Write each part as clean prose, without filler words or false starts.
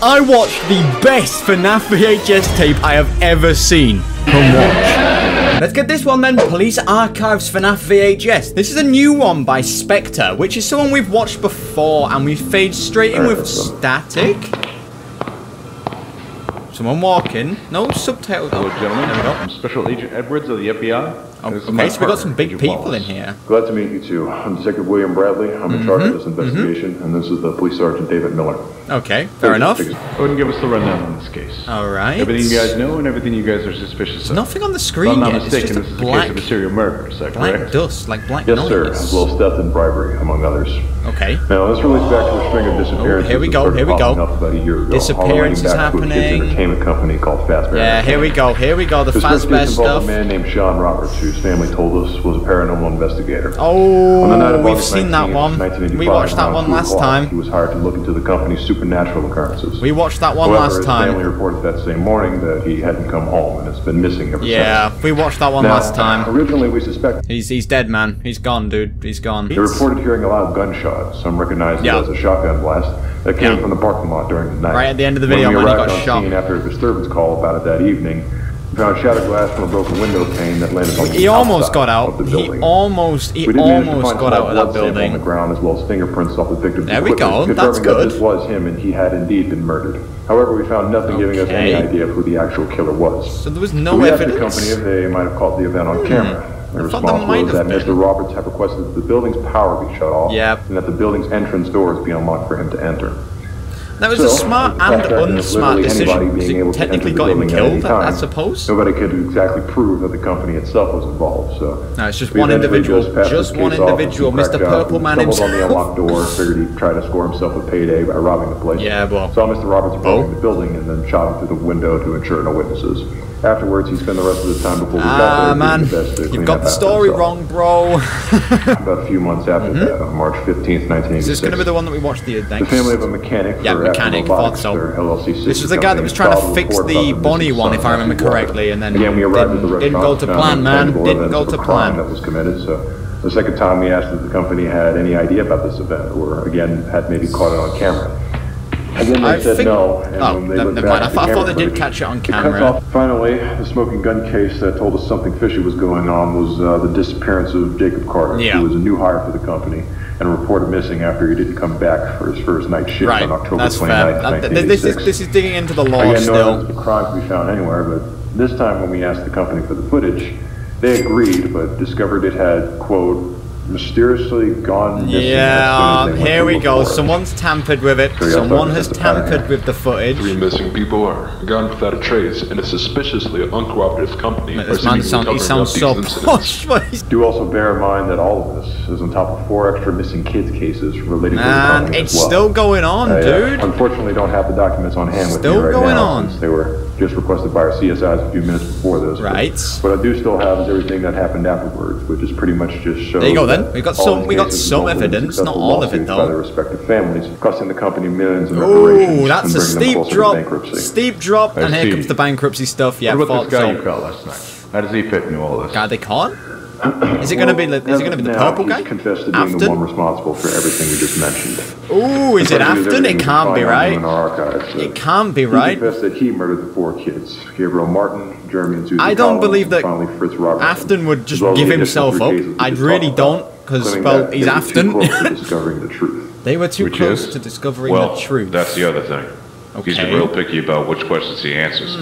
I watched the best FNAF VHS tape I have ever seen. Come watch. Let's get this one then, Police Archive's FNAF VHS. This is a new one by Spectre, which is someone we've watched before, and we fade straight in with static. Someone walking. No subtitles. Hello, gentlemen. There we go. I'm Special Agent Edwards of the FBI. Okay, so we got some big people in here. Glad to meet you two. I'm Detective William Bradley. I'm in charge of this investigation, and this is the Police Sergeant David Miller. Okay, fair enough. Go ahead and give us the rundown on this case. All right. Everything you guys know and everything you guys are suspicious of. Nothing on the screen yet. If I'm not mistaken, this is a case of a serial murder. Is that correct? Black dust, like black noise. Yes, sir. As well as theft and bribery, among others. Okay. Now this relates back to a string of disappearances. Oh, here we go. Here we go. About a year ago, disappearances happening. Entertainment company called Fazbear. Yeah, here we go. Here we go. The Fazbear stuff. A man named Sean Roberts, whose family told us was a paranormal investigator. Oh, we've seen that one. We watched that one last time. He was hired to look into the company's supernatural occurrences. We watched that one last time. His family reported that same morning that he hadn't come home and it's been missing ever since. Yeah, we watched that one last time. Originally, we suspected he's dead, man. He's gone, dude. He's gone. They reported hearing a loud gunshot. Some recognized it as a shotgun blast that came from the parking lot during the night. Right at the end of the video, when he got shot. After a disturbance call about it that evening, we found shattered glass from a broken window pane that landed on the He almost got out of that building. On the ground, as well as fingerprints off the victim's equipment, that's good. That this was him, and he had indeed been murdered. However, we found nothing giving us any idea of who the actual killer was. So there was no evidence. We asked the company if they might have caught the event on camera. The response was that Mr. Roberts had requested that the building's power be shut off, and that the building's entrance doors be unlocked for him to enter. That was a smart and unsmart decision, because it technically got him killed, I suppose. Nobody could exactly prove that the company itself was involved, so... No, it's just one individual. Just one individual, Mr. Purple Man himself. Stumbled on the unlocked door, figured he'd try to score himself a payday by robbing the place. Yeah, well... Saw Mr. Roberts approaching the building and then shot him through the window to ensure no witnesses. Afterwards, he spent the rest of the time before we got there. Ah, man, you've got the story wrong, bro. About a few months after that, on March 15th, 1986. Is this going to be the one that we watched the next? The family of a mechanic This was the guy that was trying to fix the Bonnie one, if I remember correctly, and then didn't go to plan, man. Didn't go to plan. That was committed, so... The second time we asked if the company had any idea about this event, or, again, had maybe caught it on camera. Again, they said no, and never mind. I thought they did catch it on camera. Finally, the smoking gun case that told us something fishy was going on was the disappearance of Jacob Carter, who was a new hire for the company and reported missing after he didn't come back for his first night shift on October 29th, 1986. This is digging into the law still. No evidence of a crime could be found anywhere, but this time when we asked the company for the footage, they agreed, but discovered it had, quote, mysteriously gone missing. Yeah, here we go. Someone's tampered with it. Someone has tampered with the footage. Three missing people are gone without a trace, and a suspiciously uncooperative company. This man sounds so posh. Do also bear in mind that all of this is on top of 4 extra missing kids cases related to the company. And it's still going on, dude. Unfortunately, don't have the documents on hand with me right now. Still going on. Since they were just requested by our CSIs a few minutes before this. Right. What I do still have is everything that happened afterwards, which is pretty much just shows. There you go then. We got some evidence, not all of it though. By their respective families, costing the company millions in reparations. Ooh, that's a steep drop. Steep drop, and here comes the bankruptcy stuff. Yeah. What about this guy you caught last night? How does he fit into all this? God, they can't. Is it going to be? Is it going to be the purple guy? Confessed to being the one responsible for everything we just mentioned. Ooh, is it Afton? It can't be right. It can't be right. He confessed that he murdered the 4 kids: Gabriel Martin, Jeremy, and Susan. I don't believe that Afton would just give himself up. I really don't, because he's Afton. They were too close to discovering the truth. That's the other thing. Okay. He's real picky about which questions he answers.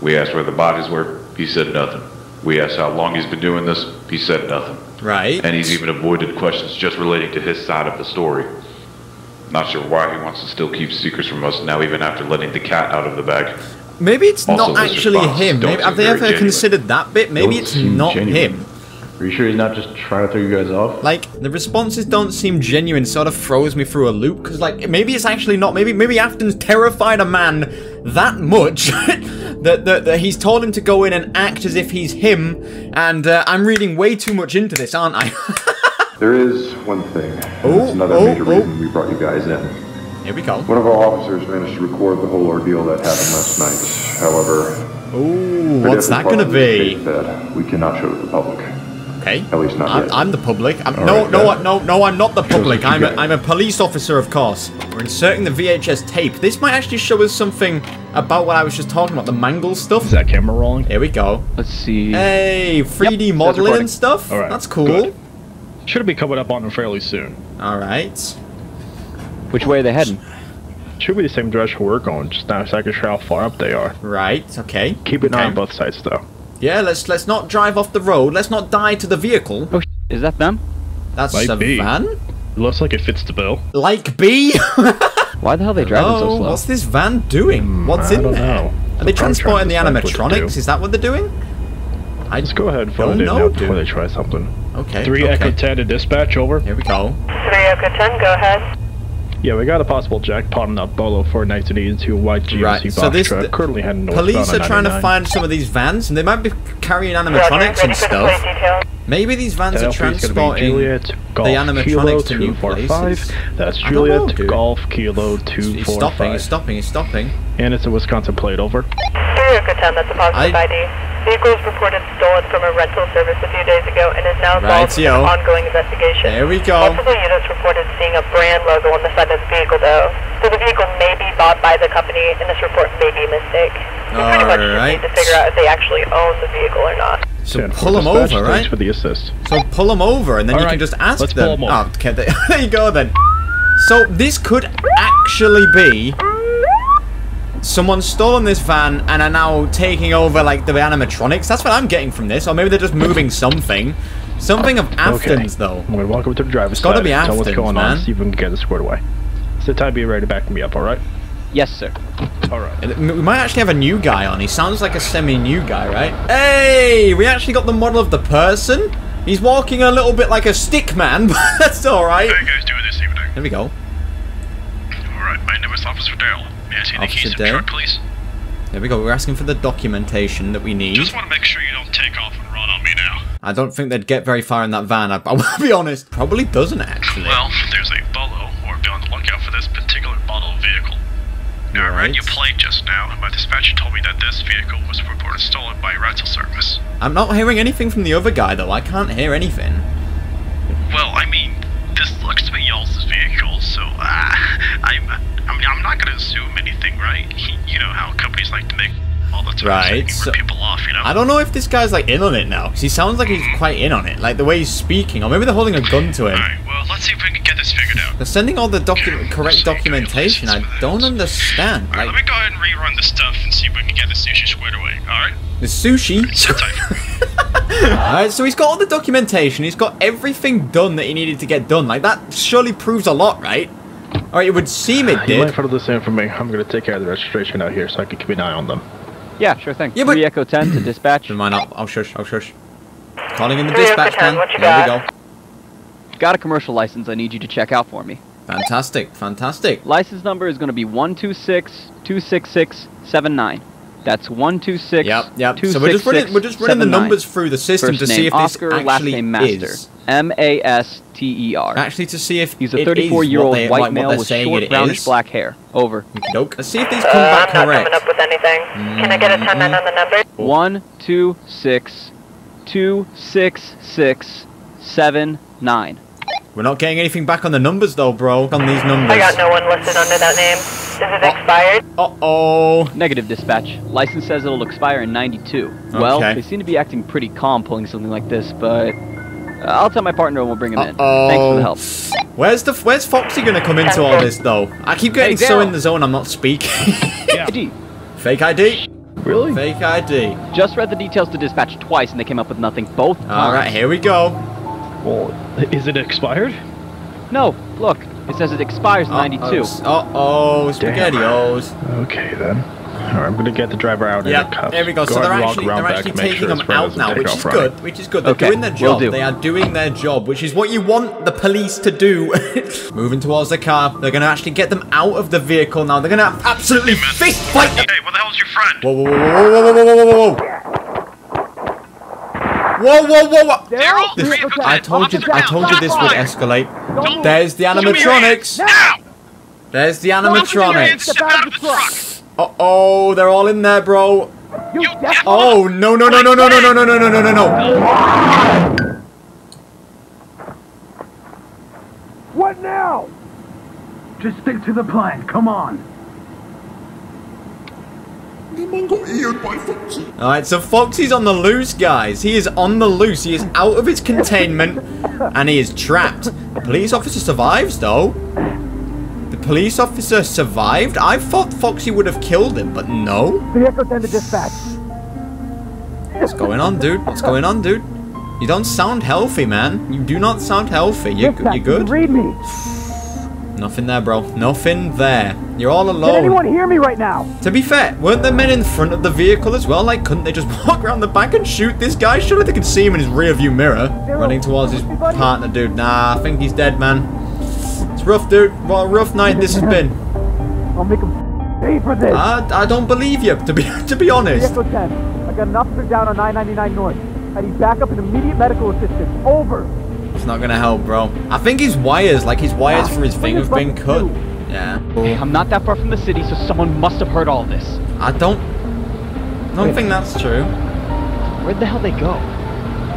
We asked where the bodies were. He said nothing. We asked how long he's been doing this. He said nothing. Right. And he's even avoided questions just relating to his side of the story. Not sure why he wants to still keep secrets from us now, even after letting the cat out of the bag. Maybe it's not actually him. Maybe, have they ever considered that bit? Maybe it's not him. Are you sure he's not just trying to throw you guys off? Like, the responses don't seem genuine, sort of throws me through a loop, because, like, maybe it's actually not. Maybe Afton's terrified a man that much that he's told him to go in and act as if he's him, and I'm reading way too much into this, aren't I? There is one thing. That's another major reason we brought you guys in. Here we go. One of our officers managed to record the whole ordeal that happened last night. However... Ooh, what's that gonna be? We cannot show it to the public. Hey, at least not yet. I'm the public. No, I'm not the public. I'm a police officer, of course. We're inserting the VHS tape. This might actually show us something about what I was just talking about, the mangle stuff. Is that camera rolling? Here we go. Let's see. Hey, 3D modeling and stuff. All right, that's cool. Good. Should be coming up on them fairly soon. All right. Which way are they heading? Should be the same direction we're going. Just not exactly sure how far up they are. Right. Okay. Keep an eye on both sides, though. Yeah, let's not drive off the road. Let's not die to the vehicle. Oh, is that them? That's a van? It looks like it fits the bill. Like B? Why the hell are they driving so slow? What's this van doing? What's in there? Are they transporting the animatronics? Is that what they're doing? Let's go ahead and phone it out before they try something. Okay. 3 Echo 10 to dispatch, over. Here we go. 3 Echo 10, go ahead. Yeah, we got a possible jackpot in that Bolo 4982 white GMC box truck currently heading north. Police are trying to find some of these vans, and they might be carrying animatronics and stuff. Maybe these vans are transporting the animatronics to new places. That's Juliet, Golf, Kilo 245. He's stopping. And it's a Wisconsin plate, over. 3 Echo 10, that's a positive ID. Vehicles reported stolen from a rental service a few days ago and is now involved in an ongoing investigation. There we go. Multiple units reported seeing a brand logo on the side of the vehicle, though. So the vehicle may be bought by the company, and this report may be a mistake. We pretty much just need to figure out if they actually own the vehicle or not. So pull them over, right? For the assist. So pull them over, and then you can just ask them. Pull them over. Oh, okay, there you go, then. So this could actually be... someone's stolen this van and are now taking over, like, the animatronics. That's what I'm getting from this. Or maybe they're just moving something. Something of Afton's, though. I'm gonna walk over to the driver's side. It's gotta be Afton's, what's going on, see if we can get this squared away. So time be ready to back me up, alright? Yes, sir. Alright. We might actually have a new guy on. He sounds like a semi-new guy, right? Hey! We actually got the model of the person. He's walking a little bit like a stick man, but that's alright. How are you guys doing this evening? There we go. Alright, my name is Officer Daryl. Officer Dale. There we go, we're asking for the documentation that we need. Just want to make sure you don't take off and run on me now. I don't think they'd get very far in that van, I'll be honest. Probably doesn't, actually. Well, there's a Bolo, or be on the lookout for this particular model vehicle. Now, I read your plate just now, and my dispatcher told me that this vehicle was reported stolen by a rental service. I'm not hearing anything from the other guy, though. I can't hear anything. Well, I mean, this looks to be y'all's vehicle, so, I'm not going to assume anything, right? You know how companies like to make all the time so people off, you know? I don't know if this guy's, like, in on it now, because he sounds like he's quite in on it. Like, the way he's speaking, or maybe they're holding a gun to him. Alright, well, let's see if we can get this figured out. They're sending all the correct documentation. I don't understand. Alright, let me go ahead and rerun the stuff and see if we can get the sushi squared away, alright? The sushi? Alright, so he's got all the documentation. He's got everything done that he needed to get done. Like, that surely proves a lot, right? Alright, it would seem it did. You might follow the same for me. I'm going to take care of the registration out here so I can keep an eye on them. Yeah, sure thing. Yeah, but... 3 Echo 10 to dispatch. Never mind, I'll shush. Calling in the dispatch van. There we go. Got a commercial license I need you to check out for me. Fantastic. License number is going to be 126-26679. That's 126. Yep. So we're just running the numbers through the system to see if Oscar, this actually last name Master, is M-A-S-T-E-R. Actually, to see if he's a 34-year-old white male with short brownish black hair. Over. Nope. Let's see if these come back correct. I'm not coming up with anything. Can I get a timeline on the number? 126-26679. We're not getting anything back on the numbers, though, bro. On these numbers. I got no one listed under that name. Is it expired? Uh-oh. Negative, dispatch. License says it'll expire in 92. Okay. Well, they seem to be acting pretty calm pulling something like this, but... I'll tell my partner and we'll bring him in. Thanks for the help. Where's Foxy gonna come into all this, though? I keep getting so in the zone I'm not speaking. ID. Fake ID? Really? Fake ID. Just read the details to dispatch twice and they came up with nothing both times. Alright, here we go. Well, is it expired? No, look, it says it expires in 92. Uh-oh, SpaghettiOs. Okay, then. Alright, I'm gonna get the driver out in the cuffs. There we go, so they're actually taking them out now, which is good, They're doing their job, they are doing their job, which is what you want the police to do. Moving towards the car, they're gonna actually get them out of the vehicle now, they're gonna absolutely fist fight them. Hey, what the hell's your friend? Whoa. Whoa! Daryl, I told you this would escalate. There's the animatronics. There's the animatronics. Uh-oh, they're all in there, bro. Oh, no. Just stick to the plan. Come on. Alright, so Foxy's on the loose, guys. He is on the loose. He is out of his containment and he is trapped. The police officer survives, though. The police officer survived? I thought Foxy would have killed him, but no. What's going on, dude? What's going on, dude? You don't sound healthy, man. You do not sound healthy. You're good? Read me. Nothing there, bro. Nothing there. You're all alone. Can anyone hear me right now? To be fair, weren't there men in front of the vehicle as well? Like, couldn't they just walk around the back and shoot this guy? Surely they could see him in his rearview mirror. Daryl, running towards his partner, dude. Nah, I think he's dead, man. It's rough, dude. What a rough night this has been. I'll make him pay for this. I don't believe you, to be honest. Vehicle 10. I got an officer down on 999 North. I need backup and immediate medical assistance. Over. It's not gonna help, bro. I think his wires, for his thing have been cut. Yeah. Hey, I'm not that far from the city, so someone must have heard all this. I don't think that's true. Where'd the hell they go?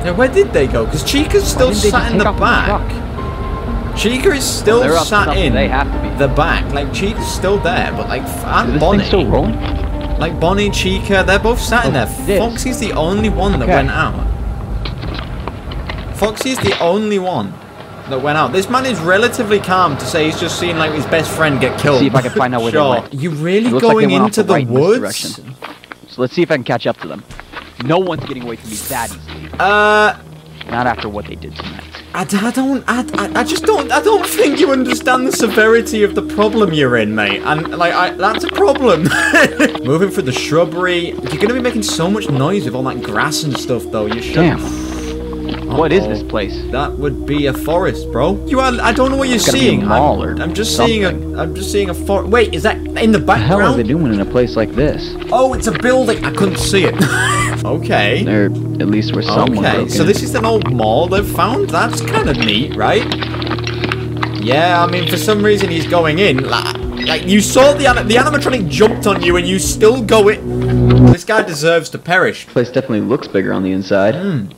Yeah, where did they go? Because Chica's still sat in the back. Chica is still sat in the back. Like, Chica's still there, but like, and Bonnie. Is this thing still rolling? Like, Bonnie, Chica, they're both sat in there. Foxy's the only one that went out. Foxy's the only one that went out. This man is relatively calm to say he's just seen like his best friend get killed. Let's see if I can find out where they went. You really going into the woods? So let's see if I can catch up to them. No one's getting away from me that easily. Not after what they did tonight. I just don't think you understand the severity of the problem you're in, mate. And like, that's a problem. Moving through the shrubbery. You're gonna be making so much noise with all that grass and stuff, though. You should. Damn. What is this place? That would be a forest, bro. I don't know what you're seeing. I'm just seeing a forest. Wait, is that in the background? What the hell are they doing in a place like this? Oh, it's a building. I couldn't see it. Okay. There, at least where someone broke in. So this is an old mall they've found? That's kind of neat, right? Yeah, I mean, for some reason he's going in. Like you saw the animatronic jumped on you and you still go in. This guy deserves to perish. This place definitely looks bigger on the inside. Mm.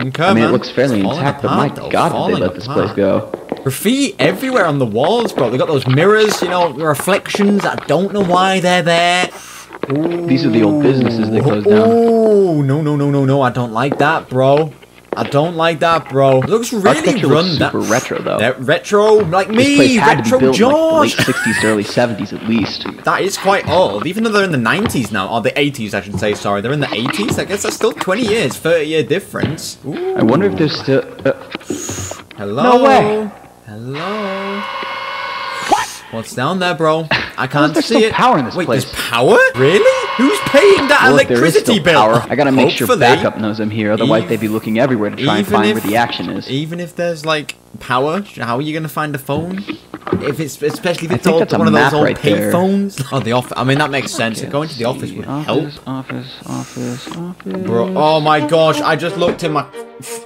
Okay, I mean, it looks fairly intact, but my god, did they let this place go. Graffiti everywhere on the walls, bro. They got those mirrors, you know, reflections. I don't know why they're there. Ooh. These are the old businesses that closed down. Oh, no. I don't like that, bro. It looks really run down. Super retro, though. They're retro, like me. Retro George. Like late 60s, early 70s, at least. That is quite old. Even though they're in the 90s now, or the 80s, I should say. Sorry, they're in the 80s. I guess that's still 20 years, 30-year difference. Ooh. I wonder if there's still. Hello. No way. Hello. What? What's down there, bro? I can't see it. There's power in this place. Wait, there's power? Really? Who's paying that electricity bill? I gotta make sure backup knows I'm here, otherwise they'd be looking everywhere to try and find where the action is. Even if there's like power, how are you gonna find a phone? If it's especially if it's one of those old pay phones. Oh, the office. I mean, that makes sense. Going to the office would help. Office. Bro, oh my gosh! I just looked in my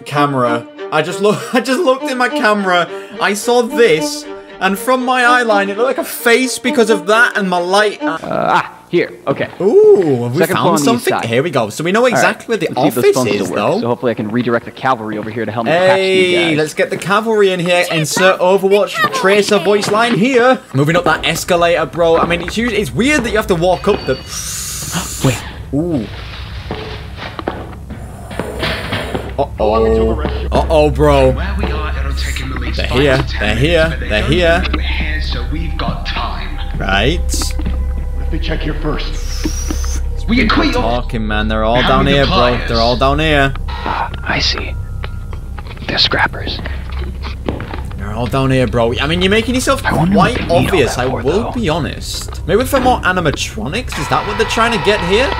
camera. I just looked in my camera. I saw this, and from my eyeline, it looked like a face because of that and my light. Here, okay. Ooh, have we found something? Here we go. So we know exactly where the office is, though. So hopefully I can redirect the cavalry over here to help me catch these guys. Hey, let's get the cavalry in here. Insert Overwatch Tracer voice line here. Moving up that escalator, bro. I mean, it's weird that you have to walk up the... Wait. Ooh. Uh-oh. Uh-oh, bro. They're here. So we've got time. Right. They check here first. We quit talking, man. They're all down here, bro. They're all down here. I see. They're scrappers. They're all down here, bro. I mean, you're making yourself quite obvious. I will be honest. Maybe for more animatronics. Is that what they're trying to get here?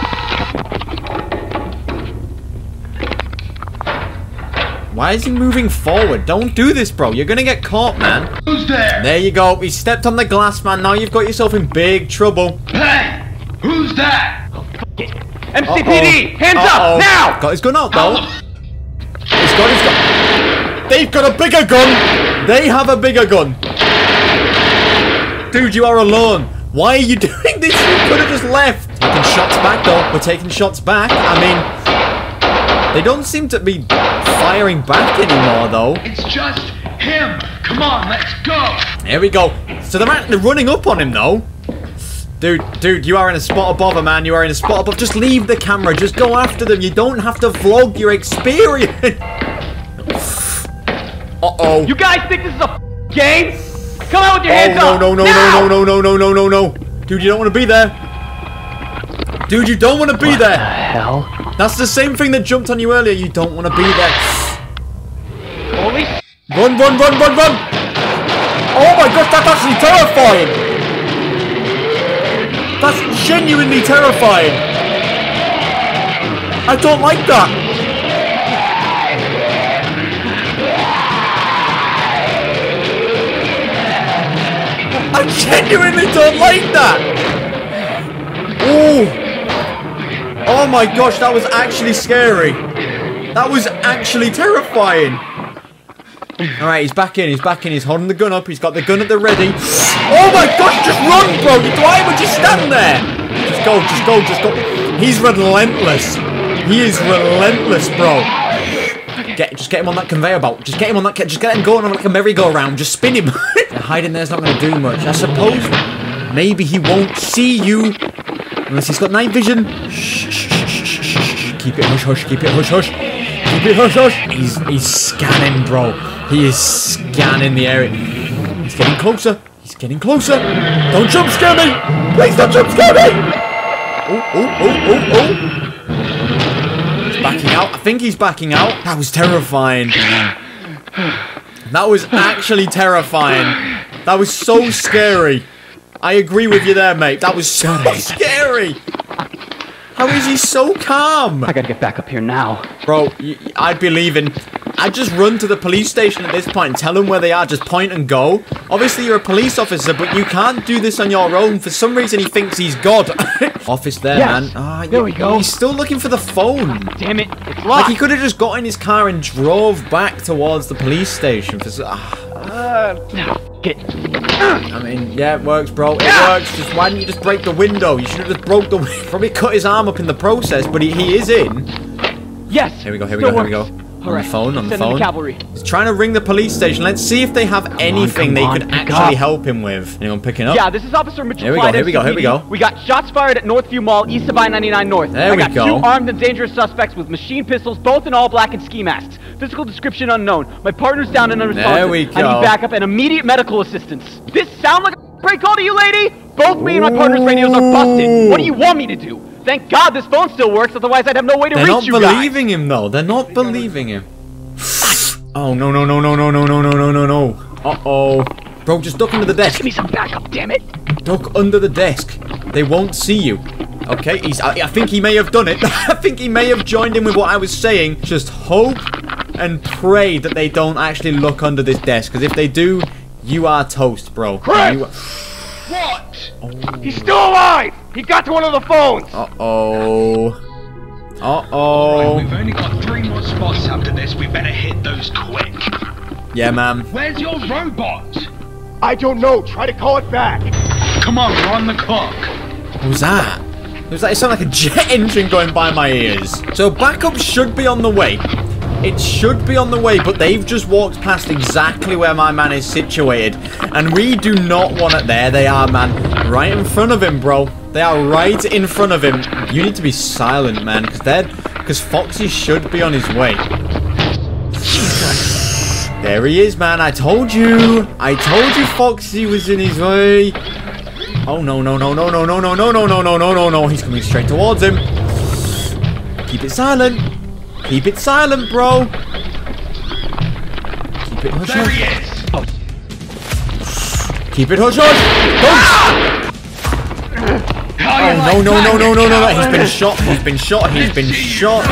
Why is he moving forward? Don't do this, bro. You're gonna get caught, man. Who's there? There you go. He stepped on the glass, man. Now you've got yourself in big trouble. Hey! Who's that? Oh, fuck it. MCPD! Hands up! Now! He's gone out, though. He's gone. They've got a bigger gun! They have a bigger gun. Dude, you are alone. Why are you doing this? You could have just left. Taking shots back, though. We're taking shots back. I mean... They don't seem to be firing back anymore, though. It's just him. Come on, let's go. Here we go. So they're running up on him, though. Dude, you are in a spot above her, man. You are in a spot above. Just leave the camera. Just go after them. You don't have to vlog your experience. Uh-oh. You guys think this is a game? Come out with your hands up. No, no, no, no, no, no, no, no, no, no, no. Dude, you don't want to be there. Dude, you don't want to be there. What the hell? That's the same thing that jumped on you earlier. You don't want to be there. Holy shit. Run, run, run, run, run. Oh my gosh, that's actually terrifying. That's genuinely terrifying. I don't like that. I genuinely don't like that. Oh. Oh my gosh, that was actually scary. That was actually terrifying. Alright, he's back in, he's back in, he's holding the gun up, he's got the gun at the ready. Oh my gosh, just run, bro! Why would you stand there? Just go, just go, just go. He's relentless. He is relentless, bro. Just get him on that conveyor belt. Just get him going on like a merry-go-round. Just spin him. Hiding there's not going to do much. I suppose maybe he won't see you unless he's got night vision. Shh, shh, shh, shh, shh. Keep it hush-hush, keep it hush-hush. Keep it hush-hush. He's scanning, bro. He is scanning the area. He's getting closer. He's getting closer. Don't jump scare me! Please don't jump scare me! Oh, oh, oh, oh, oh. He's backing out. I think he's backing out. That was terrifying. That was actually terrifying. That was so scary. I agree with you there, mate. That was so scary. How is he so calm? I gotta get back up here now. Bro, I'd be leaving. I'd just run to the police station at this point and tell them where they are. Just point and go. Obviously, you're a police officer, but you can't do this on your own. For some reason, he thinks he's God. Office there, yes. Man. Oh, there we go. He's still looking for the phone. God damn it. It's locked. Like, he could have just got in his car and drove back towards the police station. I mean, yeah, it works, bro. It works. Just why didn't you just break the window? You should have just broke the window. Probably cut his arm up in the process, but he is in. Yes. Here we go, here we go, here we go. On the phone, on the phone. He's trying to ring the police station. Let's see if they have anything they could actually help him with. Anyone picking up? Yeah, this is Officer Mitchell. Here we go, here we go, here we go. We got shots fired at Northview Mall, east of I-99 North. There we go. I got two armed and dangerous suspects with machine pistols, both in all black and ski masks. Physical description unknown. My partner's down and unresponsive. There we go. I need backup and immediate medical assistance. This sound like a break call to you, lady? Both me and my partner's radios are busted. What do you want me to do? Thank God this phone still works, otherwise I'd have no way to reach you guys. They're not believing him, though. They're not believing him. Oh, no, no, no, no, no, no, no, no, no, no. Uh-oh. Bro, just duck under the desk. Give me some backup, damn it. Duck under the desk. They won't see you. Okay, I think he may have done it. I think he may have joined in with what I was saying. Just hope and pray that they don't actually look under this desk, because if they do, you are toast, bro. Chris! What? Oh. He's still alive! He got to one of the phones! Uh-oh. Uh-oh. Right, we've only got 3 more spots after this. We better hit those quick. Yeah, ma'am. Where's your robot? I don't know. Try to call it back. Come on, we're on the clock. What was that? It was like it sounded like a jet engine going by my ears. So backup should be on the way. It should be on the way, but they've just walked past exactly where my man is situated. And we do not want it. There they are, man. Right in front of him, bro. They are right in front of him. You need to be silent, man, because Foxy should be on his way. Jesus. There he is, man. I told you. I told you Foxy was in his way. Oh, no, no, no, no, no, no, no, no, no, no, no, no, no, no. He's coming straight towards him. Keep it silent. Keep it silent, bro. Keep it hush-hush. There he is. Oh. Keep it hush-hush. Oh, no, no, no, no, no, no, no. He's been shot. He's been shot. He's been shot.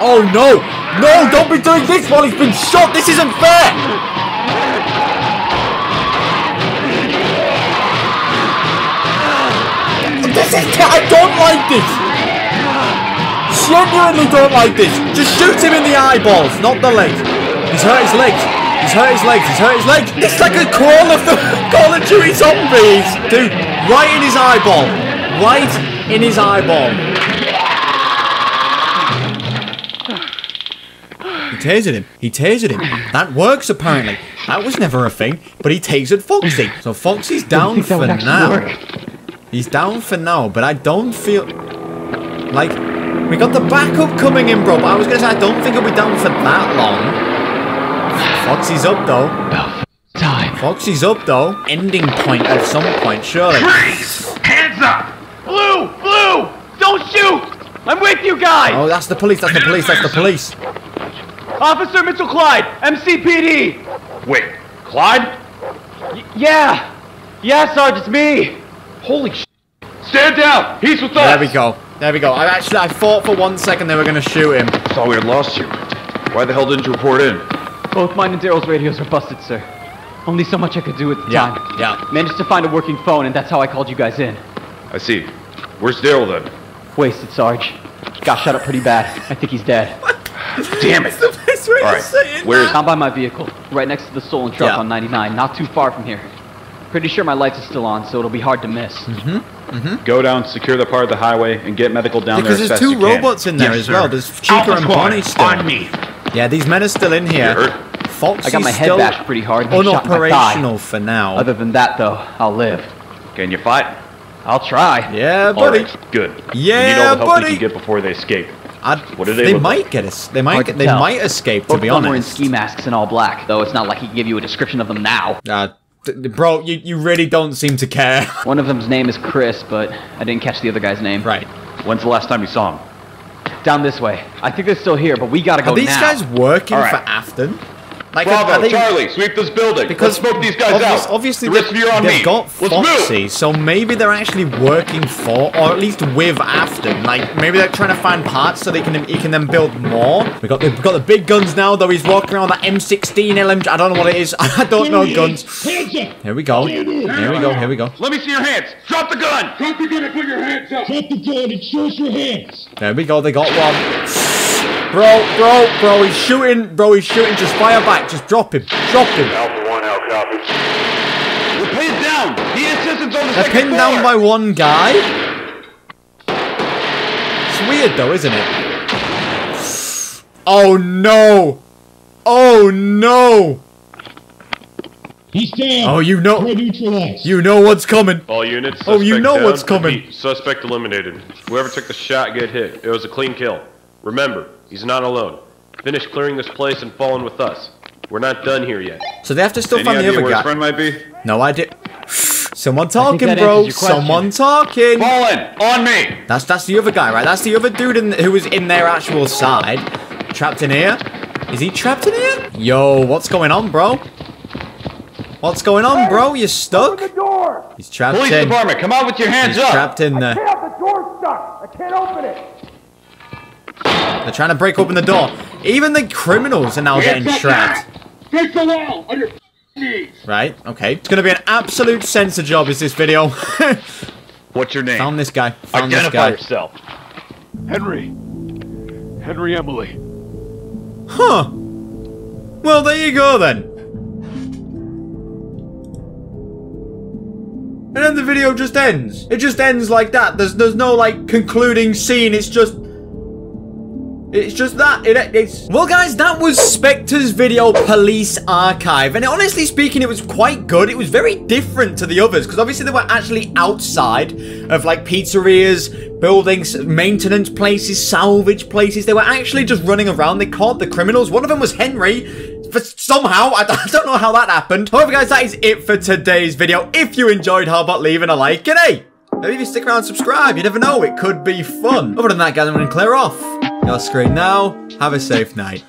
Oh, no. No, don't be doing this while he's been shot. This isn't fair. I don't like this. Genuinely don't like this. Just shoot him in the eyeballs, not the legs. He's hurt his legs. He's hurt his legs. He's hurt his legs. It's like a crawl of the Call of Duty zombies. Dude, right in his eyeball. Right in his eyeball. He tasered him. He tasered him. That works, apparently. That was never a thing, but he tasered Foxy. So Foxy's down for now. He's down for now, but I don't feel... like, we got the backup coming in, bro. But I was going to say, I don't think he'll be down for that long. Foxy's up, though. About time. Foxy's up, though. Ending point at some point, surely. Freeze! Hands up! Blue! Blue! Don't shoot! I'm with you guys! Oh, that's the police, that's the police, that's the police. Officer Mitchell Clyde, MCPD. Wait, Clyde? Yeah. Yeah, Sarge, it's me. Holy sh**. Stand down, he's with us. There we go, there we go. I thought for 1 second they were going to shoot him. I thought we had lost you. Why the hell didn't you report in? Both mine and Daryl's radios were busted, sir. Only so much I could do at the time. Yeah. Managed to find a working phone and that's how I called you guys in. I see. Where's Daryl then? Wasted, Sarge. Got shot up pretty bad. I think he's dead. Damn it! Alright, where is... Down by my vehicle. Right next to the stolen truck on 99. Not too far from here. Pretty sure my lights are still on, so it'll be hard to miss. Go down, secure the part of the highway, and get medical down there as fast as you can. Because there's two robots in there as well. There's Chica and Bonnie still. On me. Yeah, these men are still in here. Foxy's I got my head bashed pretty hard. Unoperational for now. Other than that, though, I'll live. Can you fight? I'll try. Yeah, buddy. Right, good. Yeah, buddy. We need all the help we can get before they escape. They might get us. They might. They might escape. To be honest, both of them were in ski masks and all black. Though it's not like he can give you a description of them now. Bro, you really don't seem to care. One of them's name is Chris, but I didn't catch the other guy's name. Right. When's the last time you saw him? Down this way. I think they're still here, but we gotta go now. Are these guys working for Afton? Like, Bravo, Charlie, sweep this building. Because let's smoke these guys out. Obviously, they've got Foxy, so maybe they're actually working for, or at least with Afton. Like, maybe they're trying to find parts so he can then build more. We've got the big guns now, though. He's walking around that M16 LMG. I don't know what it is. I don't know guns. Here we go. Here we go. Here we go. Let me see your hands. Drop the gun. Drop the gun and put your hands up. Drop the gun and show us your hands. There we go. They got one. Bro, he's shooting, just fire back, just drop him, Alpha 1, Al copy. We're pinned down, the assistant's on the second floor. They're pinned down by one guy? It's weird though, isn't it? Oh no! Oh no! He's down. Oh, you know what's coming. All units, suspect down. What's coming. Suspect eliminated. Whoever took the shot get hit. It was a clean kill. Remember, he's not alone. Finish clearing this place and fall in with us. We're not done here yet. So they have to still find the other guy. Any idea where his friend might be? No idea. Someone talking, bro. Someone talking. Fallen on me. That's the other guy, right? That's the other dude who was in their actual side. Trapped in here? Is he trapped in here? Yo, what's going on, bro? What's going on, bro? You're stuck? Open the door. He's trapped in. Police department, come out with your hands up. He's trapped in there. I can't, the door's stuck. I can't open it. They're trying to break open the door. Even the criminals are now getting trapped. Take the wall on your knees. Right, okay. It's going to be an absolute censor job, is this video. What's your name? Found this guy. Identify yourself. Henry. Henry Emily. Huh. Well, there you go then. And then the video just ends. It just ends like that. There's no, like, concluding scene. It's just... it's just that, it's... Well guys, that was Spectre's video, Police Archive. And honestly speaking, it was quite good. It was very different to the others, because obviously they were actually outside of like pizzerias, buildings, maintenance places, salvage places. They were actually just running around. They caught the criminals. One of them was Henry. Somehow, I don't know how that happened. However guys, that is it for today's video. If you enjoyed, how about leaving a like and hey, maybe if you stick around and subscribe, you never know, it could be fun. Other than that guys, I'm going to clear off your screen now. Have a safe night.